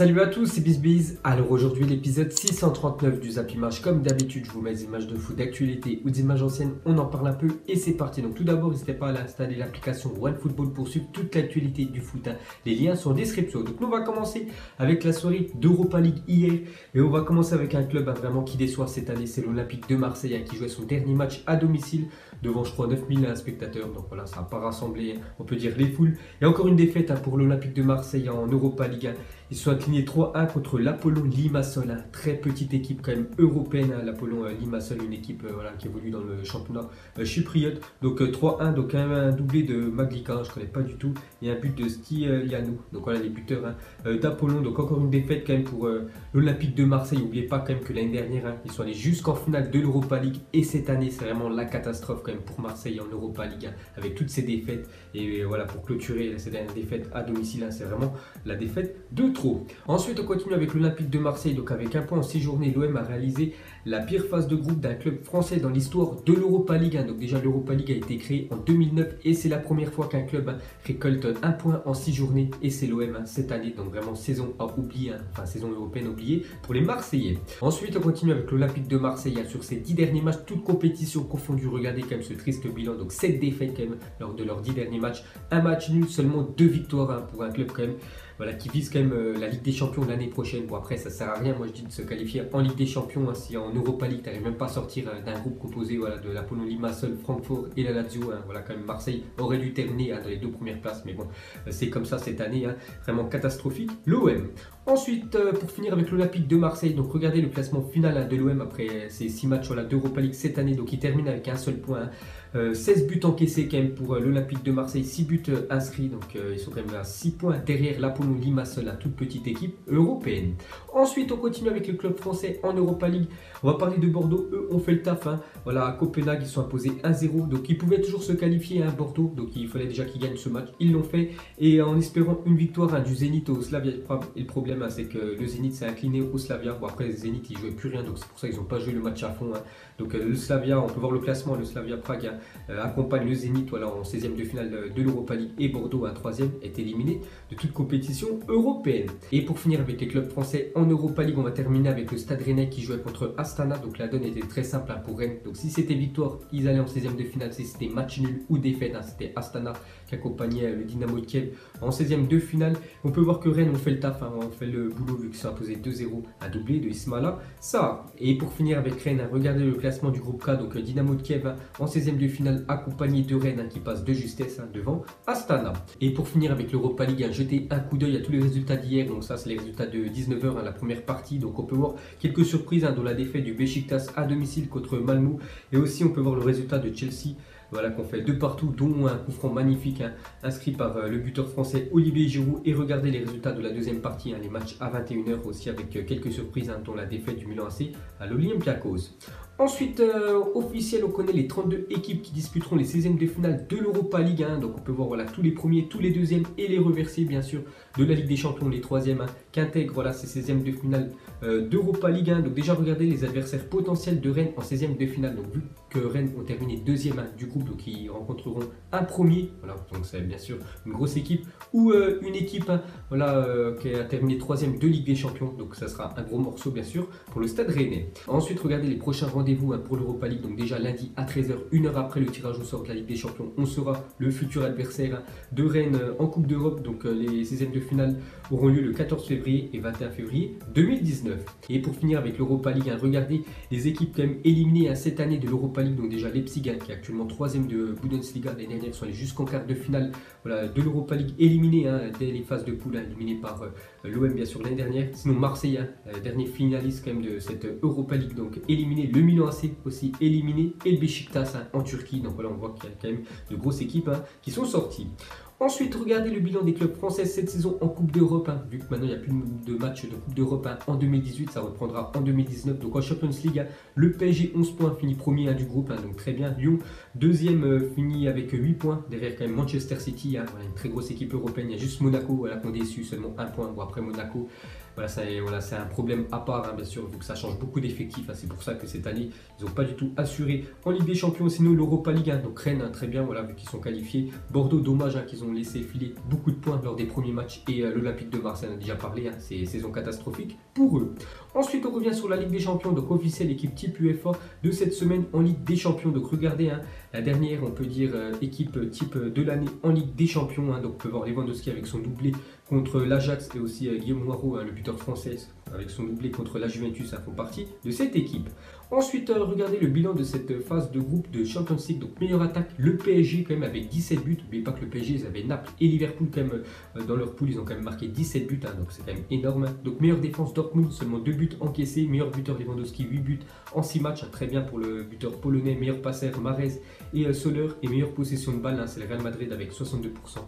Salut à tous, c'est BizBiz. Alors aujourd'hui l'épisode 639 du Zapimach. Comme d'habitude, je vous mets des images de foot d'actualité ou des images anciennes, on en parle un peu et c'est parti. Donc tout d'abord, n'hésitez pas à installer l'application OneFootball pour suivre toute l'actualité du foot. Les liens sont en description. Donc nous on va commencer avec la soirée d'Europa League hier et on va commencer avec un club vraiment qui déçoit cette année, c'est l'Olympique de Marseille qui jouait son dernier match à domicile devant je crois 9000 spectateurs. Donc voilà, ça n'a pas rassemblé, on peut dire, les foules. Et encore une défaite pour l'Olympique de Marseille en Europa League. Ils sont inclinés 3-1 contre l'Apollon Limassol, très petite équipe quand même européenne, l'Apollon Limassol, une équipe qui évolue dans le championnat chypriote. Donc 3-1, donc un doublé de Maglica, je ne connais pas du tout, et un but de Sky Yannou. Donc voilà les buteurs d'Apollon. Donc encore une défaite quand même pour l'Olympique de Marseille. N'oubliez pas quand même que l'année dernière, ils sont allés jusqu'en finale de l'Europa League, et cette année c'est vraiment la catastrophe quand même pour Marseille en Europa League, avec toutes ces défaites. Et voilà, pour clôturer ces dernières défaites à domicile, c'est vraiment la défaite de trop. Ensuite, on continue avec l'Olympique de Marseille. Donc avec un point en 6 journées, l'OM a réalisé la pire phase de groupe d'un club français dans l'histoire de l'Europa League. Donc déjà, l'Europa League a été créée en 2009 et c'est la première fois qu'un club récolte un point en 6 journées, et c'est l'OM cette année. Donc vraiment saison à oublier, enfin saison européenne oubliée pour les Marseillais. Ensuite, on continue avec l'Olympique de Marseille. Sur ses 10 derniers matchs, toutes compétitions confondues, regardez quand même ce triste bilan. Donc 7 défaites quand même lors de leurs 10 derniers matchs, un match nul, seulement 2 victoires pour un club quand même qui vise quand même la Ligue des Champions l'année prochaine. Bon, après ça sert à rien, moi je dis, de se qualifier en Ligue des Champions si en Europa League t'arrives même pas à sortir d'un groupe composé de l'Apollon Limassol, Francfort et la Lazio. Quand même Marseille aurait dû terminer dans les 2 premières places, mais bon, c'est comme ça cette année, vraiment catastrophique l'OM. Ensuite, pour finir avec l'Olympique de Marseille, donc regardez le classement final de l'OM après ces 6 matchs d'Europa League cette année. Donc il termine avec un seul point, 16 buts encaissés quand même pour l'Olympique de Marseille, 6 buts inscrits. Donc ils sont quand même à 6 points derrière l'Apollon Limassol, la toute petite équipe européenne. Ensuite, on continue avec le club français en Europa League. On va parler de Bordeaux, eux ont fait le taf. Voilà, à Copenhague, ils sont imposés 1-0. Donc ils pouvaient toujours se qualifier à Bordeaux, donc il fallait déjà qu'ils gagnent ce match. Ils l'ont fait, et en espérant une victoire du Zénith au Slavia Prague. Et le problème, c'est que le Zénith s'est incliné au Slavia. Bon, après, le Zénith, ils jouaient plus rien, donc c'est pour ça qu'ils n'ont pas joué le match à fond. Donc, le Slavia, on peut voir le classement, le Slavia Prague accompagne le Zénith en 16e de finale de l'Europa League, et Bordeaux, à 3e, est éliminé de toute compétition européenne. Et pour finir avec les clubs français en Europa League, on va terminer avec le Stade Rennais qui jouait contre Astana. Donc, la donne était très simple pour Rennes. Donc, si c'était victoire, ils allaient en 16e de finale. Si c'était match nul ou défaite, c'était Astana qui accompagnait le Dynamo de Kiev en 16e de finale. On peut voir que Rennes, on fait le taf, on fait le boulot vu qu'ils sont imposés 2-0, à doublé de Ismaila. Ça, et pour finir avec Rennes, regardez le classement du groupe K. Donc Dynamo de Kiev en 16e de finale, accompagné de Rennes qui passe de justesse devant Astana. Et pour finir avec l'Europa League, jetez un coup d'œil à tous les résultats d'hier. Donc ça, c'est les résultats de 19h, la première partie. Donc on peut voir quelques surprises, dont la défaite du Beşiktaş à domicile contre Malmö, et aussi on peut voir le résultat de Chelsea. Voilà, qu'on fait 2 partout, dont un coup franc magnifique inscrit par le buteur français Olivier Giroud. Et regardez les résultats de la deuxième partie, les matchs à 21h aussi, avec quelques surprises, dont la défaite du Milan AC à l'Olympiakos. Ensuite, officiel, on connaît les 32 équipes qui disputeront les 16e de finale de l'Europa League. Donc on peut voir tous les premiers, tous les deuxièmes et les reversés bien sûr de la Ligue des Champions, les troisièmes qu'intègrent ces 16e de finale d'Europa League. Donc déjà, regardez les adversaires potentiels de Rennes en 16e de finale. Donc vu que Rennes ont terminé 2e du groupe, donc ils rencontreront un premier. Voilà, donc c'est bien sûr une grosse équipe, ou une équipe qui a terminé 3e de Ligue des Champions. Donc ça sera un gros morceau bien sûr pour le Stade Rennais. Ensuite, regardez les prochains rendez-vous pour l'Europa League. Donc déjà lundi à 13h, 1 heure après le tirage au sort de la Ligue des Champions, on saura le futur adversaire de Rennes en Coupe d'Europe. Donc les 16e de finale auront lieu le 14 février et 21 février 2019. Et pour finir avec l'Europa League, regardez les équipes quand même éliminées cette année de l'Europa League. Donc déjà Leipzig qui est actuellement 3e de Bundesliga, l'année dernière ils sont allés jusqu'en quart de finale de l'Europa League, éliminés dès les phases de poule, éliminés par l'OM bien sûr l'année dernière. Sinon Marseille, dernier finaliste quand même de cette Europa League, donc éliminé. Le Milan AC aussi éliminé, et le Beşiktaş en Turquie. Donc voilà, on voit qu'il y a quand même de grosses équipes qui sont sorties. Ensuite, regardez le bilan des clubs français cette saison en Coupe d'Europe. Vu que maintenant il n'y a plus de matchs de Coupe d'Europe en 2018, ça reprendra en 2019. Donc en Champions League, le PSG 11 points, finit premier du groupe, donc très bien. Lyon, deuxième, finit avec 8 points, derrière quand même Manchester City, une très grosse équipe européenne. Il y a juste Monaco, qu'on déçu, seulement 1 point. Bon, après Monaco, Voilà, c'est un problème à part, hein, bien sûr, vu que ça change beaucoup d'effectifs. Hein, c'est pour ça que cette année, ils n'ont pas du tout assuré en Ligue des Champions. Sinon, l'Europa League, hein, donc Rennes, hein, très bien, voilà, vu qu'ils sont qualifiés. Bordeaux, dommage hein, qu'ils ont laissé filer beaucoup de points lors des premiers matchs. Et l'Olympique de Marseille, on a déjà parlé, hein, c'est saison catastrophique pour eux. Ensuite, on revient sur la Ligue des Champions, donc officielle, équipe type UEFA de cette semaine en Ligue des Champions. Donc regardez, hein, la dernière, on peut dire, équipe type de l'année en Ligue des Champions. Hein, donc on peut voir Lewandowski avec son doublé contre l'Ajax et aussi Guillaume Noirot, hein, le buteur français, avec son doublé contre la Juventus, ça font partie de cette équipe. Ensuite, regardez le bilan de cette phase de groupe de Champions League. Donc, meilleure attaque, le PSG quand même avec 17 buts. N'oubliez pas que le PSG, ils avaient Naples et Liverpool quand même dans leur poule. Ils ont quand même marqué 17 buts, hein, donc c'est quand même énorme. Donc, meilleure défense, Dortmund, seulement 2 buts encaissés. Meilleur buteur, Lewandowski, 8 buts en 6 matchs. Hein, très bien pour le buteur polonais. Meilleur passeur, Marez et Soler. Et meilleure possession de balle, hein, c'est le Real Madrid avec 62%.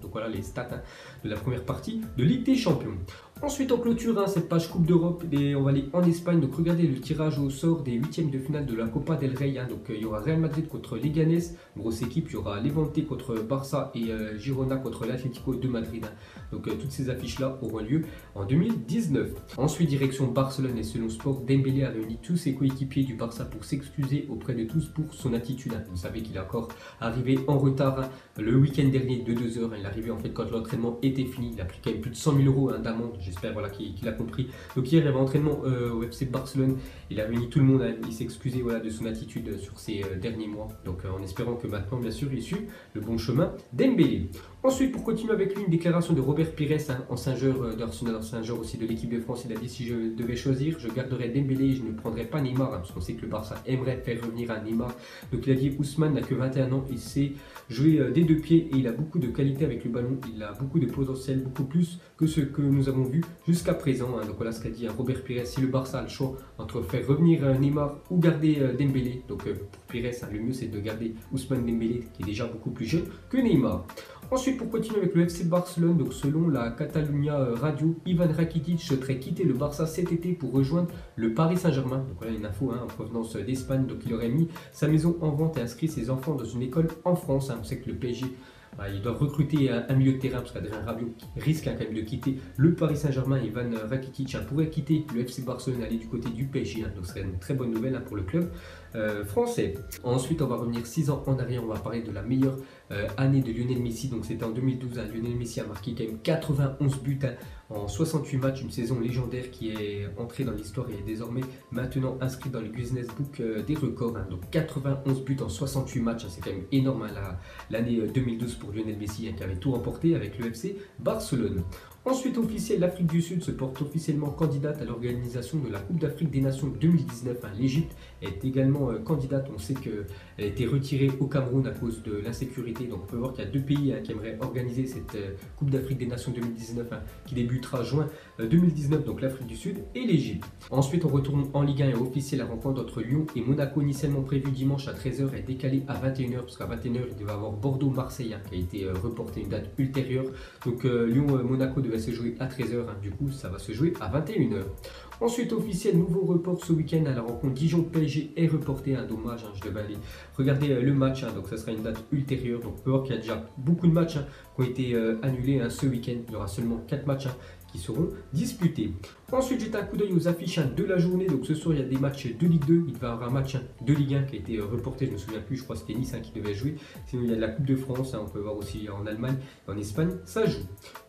Donc, voilà les stats hein, de la première partie de Ligue des Champions. Ensuite, on clôture hein, cette page Coupe d'Europe et on va aller en Espagne. Donc, regardez le tirage au sort des 8e de finale de la Copa del Rey. Hein. Donc, il y aura Real Madrid contre Leganés, grosse équipe. Il y aura Levante contre Barça et Girona contre l'Atlético de Madrid. Hein. Donc, toutes ces affiches-là auront lieu en 2019. Ensuite, direction Barcelone et selon Sport, Dembélé a réuni tous ses coéquipiers du Barça pour s'excuser auprès de tous pour son attitude. Hein. Vous savez qu'il est encore arrivé en retard hein, le week-end dernier de 2 heures. Hein. Il est arrivé en fait quand l'entraînement était fini. Il a pris quand même plus de 100 000 € hein, d'amende. J'espère voilà, qu'il a compris. Donc hier, il y avait entraînement au FC Barcelone. Il a réuni tout le monde. Hein. Il s'est excusé voilà, de son attitude sur ces derniers mois. Donc en espérant que maintenant, bien sûr, il suit le bon chemin d'Embélé. Ensuite, pour continuer avec lui, une déclaration de Robert Pires, hein, ancien joueur d'Arsenal, ancien joueur aussi de l'équipe de France. Il a dit, si je devais choisir, je garderais Dembélé et je ne prendrais pas Neymar. Hein, parce qu'on sait que le Barça aimerait faire revenir un Neymar. Donc il a dit, Ousmane n'a que 21 ans. Il sait jouer des deux pieds et il a beaucoup de qualité avec le ballon. Il a beaucoup de potentiel, beaucoup plus que ce que nous avons vu jusqu'à présent. Hein. Donc voilà ce qu'a dit hein, Robert Pires. Si le Barça a le choix entre faire revenir Neymar ou garder Dembélé, donc pour Pires, hein, le mieux c'est de garder Ousmane Dembélé qui est déjà beaucoup plus jeune que Neymar. Ensuite, pour continuer avec le FC Barcelone, donc selon la Catalunya Radio, Ivan Rakitic souhaiterait quitter le Barça cet été pour rejoindre le Paris Saint-Germain. Donc voilà une info hein, en provenance d'Espagne. Donc il aurait mis sa maison en vente et inscrit ses enfants dans une école en France. Hein. On sait que le PSG ils doivent recruter un milieu de terrain parce qu'Adrien Rabiot risque quand même de quitter le Paris Saint-Germain. Ivan Rakitic pourrait quitter le FC Barcelone et aller du côté du PSG. Donc ce serait une très bonne nouvelle pour le club français. Ensuite, on va revenir 6 ans en arrière. On va parler de la meilleure année de Lionel Messi. Donc c'était en 2012. Lionel Messi a marqué quand même 91 buts en 68 matchs. Une saison légendaire qui est entrée dans l'histoire et est désormais maintenant inscrite dans le Guinness Book des records. Donc 91 buts en 68 matchs. C'est quand même énorme l'année 2012 pour Lionel Messi qui avait tout remporté avec le FC Barcelone. Ensuite officiel, l'Afrique du Sud se porte officiellement candidate à l'organisation de la Coupe d'Afrique des Nations 2019. L'Égypte est également candidate. On sait qu'elle a été retirée au Cameroun à cause de l'insécurité. Donc on peut voir qu'il y a 2 pays qui aimeraient organiser cette Coupe d'Afrique des Nations 2019 qui débutera juin 2019. Donc l'Afrique du Sud et l'Égypte. Ensuite on retourne en Ligue 1 et officiel la rencontre entre Lyon et Monaco initialement prévue dimanche à 13 h est décalée à 21 h parce qu'à 21 h il devait avoir Bordeaux-Marseille qui a été reporté une date ultérieure. Donc Lyon-Monaco va se jouer à 13 h, hein. Du coup ça va se jouer à 21 h. Ensuite officiel, nouveau report ce week-end à la rencontre Dijon-PSG est reportée, hein. Dommage, hein, je devais aller regarder le match, hein. Donc ça sera une date ultérieure, donc on peut voir qu'il y a déjà beaucoup de matchs hein, qui ont été annulés hein, ce week-end. Il y aura seulement 4 matchs hein, qui seront disputés. Ensuite, j'ai un coup d'œil aux affiches de la journée. Donc ce soir, il y a des matchs de Ligue 2. Il va y avoir un match de Ligue 1 qui a été reporté. Je ne me souviens plus, je crois que c'était Nice qui devait jouer. Sinon, il y a de la Coupe de France. On peut voir aussi en Allemagne, en Espagne, ça joue.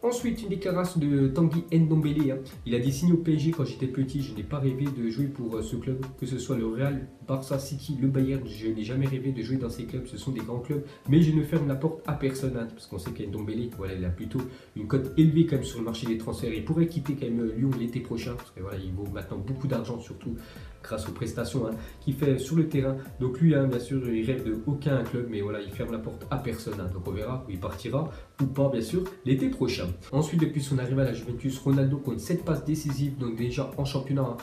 Ensuite, une déclaration de Tanguy Ndombélé. Il a dit, signé au PSG quand j'étais petit, je n'ai pas rêvé de jouer pour ce club. Que ce soit le Real, Barça, City, le Bayern, je n'ai jamais rêvé de jouer dans ces clubs. Ce sont des grands clubs, mais je ne ferme la porte à personne. Parce qu'on sait qu'Ndombélé, voilà, il a plutôt une cote élevée quand même sur le marché des transferts. Il pourrait quitter quand même Lyon l'été prochain parce que voilà, il vaut maintenant beaucoup d'argent, surtout grâce aux prestations hein, qu'il fait sur le terrain. Donc lui, hein, bien sûr, il rêve de aucun club, mais voilà, il ferme la porte à personne. Hein. Donc on verra où il partira ou pas, bien sûr, l'été prochain. Ensuite, depuis son arrivée à la Juventus, Ronaldo compte 7 passes décisives, donc déjà en championnat. Hein.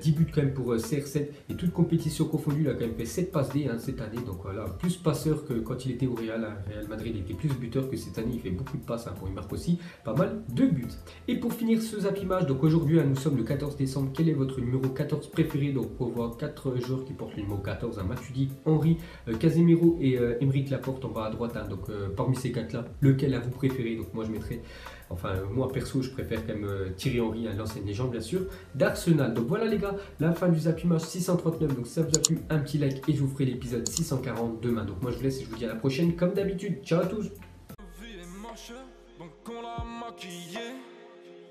10 buts quand même pour CR7 et toute compétition confondue, il a quand même fait 7 passes D hein, cette année, donc voilà, plus passeur que quand il était au Real, hein. Real Madrid, il était plus buteur que cette année, il fait beaucoup de passes, hein, pour il marque aussi pas mal de buts. Et pour pour finir ce Zapimach, donc aujourd'hui nous sommes le 14 décembre, quel est votre numéro 14 préféré? Donc on va voir 4 joueurs qui portent le numéro 14, hein, Matuidi, Henry, Casemiro et Aymeric Laporte en bas à droite, hein, donc parmi ces 4 là, lequel vous préférez? Donc moi je mettrai, enfin moi perso je préfère quand même Thierry Henry, hein, l'ancienne légende bien sûr, d'Arsenal. Donc voilà les gars, la fin du Zapimach 639, donc si ça vous a plu, un petit like et je vous ferai l'épisode 640 demain. Donc moi je vous laisse et je vous dis à la prochaine comme d'habitude, ciao à tous. Donc on l'a maquillé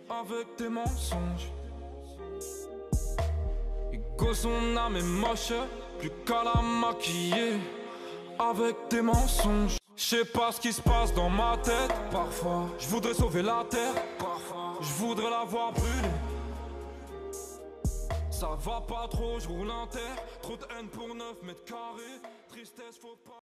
avec tes mensonges. Et go son âme est moche, plus qu'à la maquiller avec tes mensonges. Je sais pas ce qui se passe dans ma tête. Parfois je voudrais sauver la terre, parfois je voudrais la voir brûler. Ça va pas trop, je roule en terre. Trop de haine pour 9 mètres carrés. Tristesse faut pas.